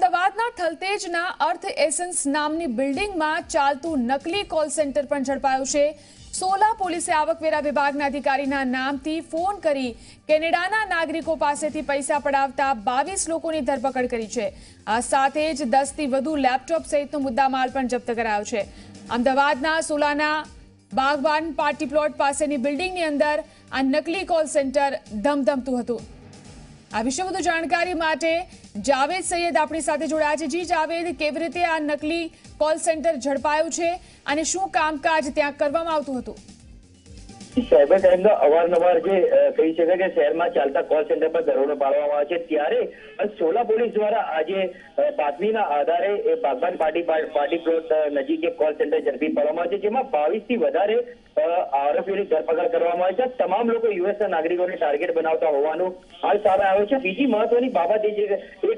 अहमदाबादना थलतेजना अर्थ essence नामनी बिल्डिंगमां चालतु नकली call centre पण झडपायुं छे। सोला पुलिसे आवकवेरा विभागना अधिकारीना नामथी फोन करी केनेडाना नागरिको पासेथी पैसा पडावता 22 लोकोनी धरपकड करी छे। आ साथे ज 10 थी वधु लैपटॉप सहितनो मुद्दामाल पण जप्त करायो छे। अहमदाबादना सोलाना बागवान पार्टी प्लॉट पासेनी बिल्डिंगनी अंदर आ नकली कॉल सेंटर धमधमतुं हतुं। आ विषय वधु जाणकारी माटे जावेद सैयद आपणी साथे जोडाया छे। जी जावेद, केवी रीते आ नकली कॉल सेंटर झडपायुं छे अने शुं कामकाज त्यां करवामां आवतुं हतुं? साइबर क्राइम का अवारनवार कही सकते कि शहर में चालता कॉल सेंटर पर दरोडो पाड़वामां आवे छे, त्यारे सोला पुलिस द्वारा आज बातमीना आधारे बागवान पार्टी प्लॉट नजीक एक कॉल सेंटर झड़पी पाड़वामां आवे छे, जेमां 22 थी वधारे आरोपीओनी धरपकड़ करवामां आवी छे। तमाम लोग यूएसना नागरिकोने टार्गेट बनावता होवानुं हाल सामे आव्युं छे। बीजी महत्वनी बाबत ए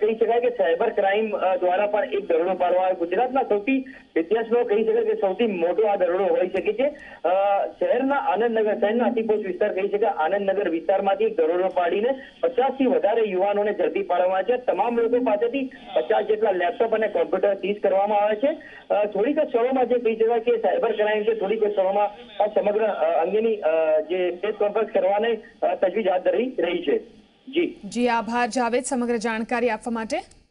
कही शकाय कि साइबर क्राइम द्वारा पण एक दरोडो पाड़वामां आव्यो। गुजरातना सौथी इतिहासमां कही शकाय कि सौथी मोटो आ दरोडो होई शके छे। शहरना आनंदनगर शहरना अतिपोष विस्तार कही सके आनंदनगर विस्तार में एक दरोडो पाड़ी 50 युवाओं ने झड़पी पाड़वामां आव्या छे। तमाम लोग पासेथी 50 जेटला लैपटॉप और कॉम्प्यूटर सीज करवामां आव्या छे। थोड़ीक क्षणों में कही शकाय कि साइबर क्राइम से थोड़ीक क्षणों में आ समग्र अंगेनी जे प्रेस कॉन्फ्रेंस करवाने तजवीज हाथ धरी रही है। जी जी आभार जावेद, समग्र जानकारी आपवा माटे।